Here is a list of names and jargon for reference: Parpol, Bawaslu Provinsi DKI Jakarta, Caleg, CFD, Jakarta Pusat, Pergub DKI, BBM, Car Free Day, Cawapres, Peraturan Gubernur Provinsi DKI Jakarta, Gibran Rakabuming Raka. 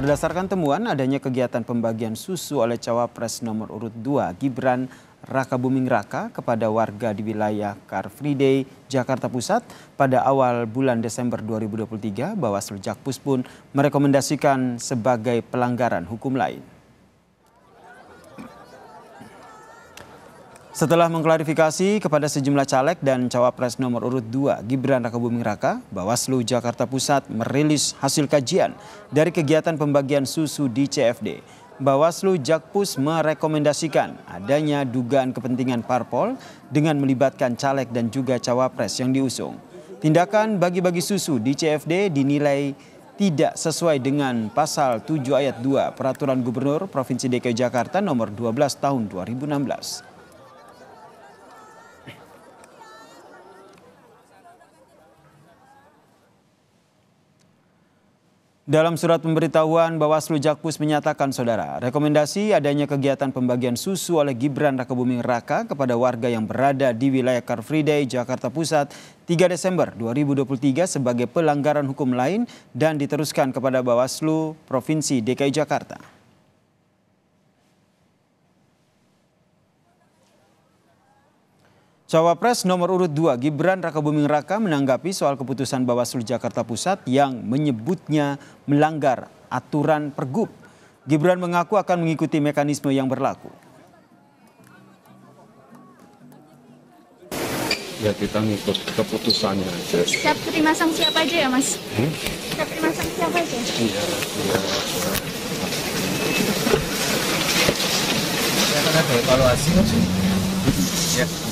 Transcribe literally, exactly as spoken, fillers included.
Berdasarkan temuan adanya kegiatan pembagian susu oleh Cawapres nomor urut dua Gibran Rakabuming Raka kepada warga di wilayah Car Free Day Jakarta Pusat pada awal bulan Desember dua ribu dua puluh tiga, Bawaslu Jakpus pun merekomendasikan sebagai pelanggaran hukum lain. Setelah mengklarifikasi kepada sejumlah caleg dan Cawapres nomor urut dua Gibran Rakabuming Raka, Bawaslu Jakarta Pusat merilis hasil kajian dari kegiatan pembagian susu di C F D. Bawaslu Jakpus merekomendasikan adanya dugaan kepentingan parpol dengan melibatkan caleg dan juga Cawapres yang diusung. Tindakan bagi-bagi susu di C F D dinilai tidak sesuai dengan pasal tujuh ayat dua Peraturan Gubernur Provinsi D K I Jakarta nomor dua belas tahun dua ribu enam belas. Dalam surat pemberitahuan, Bawaslu Jakpus menyatakan, saudara, rekomendasi adanya kegiatan pembagian susu oleh Gibran Rakabuming Raka kepada warga yang berada di wilayah Car Free Day Jakarta Pusat tiga Desember dua ribu dua puluh tiga sebagai pelanggaran hukum lain dan diteruskan kepada Bawaslu Provinsi D K I Jakarta. Cawapres nomor urut dua Gibran Rakabuming Raka menanggapi soal keputusan Bawaslu Jakarta Pusat yang menyebutnya melanggar aturan Pergub. Gibran mengaku akan mengikuti mekanisme yang berlaku. Ya, kita ngikut keputusannya aja. Siap terima sanksi apa aja ya, Mas? Hmm? Siap terima sanksi apa aja? Iya, iya. Ya, kan ada evaluasi, Mas. Ya.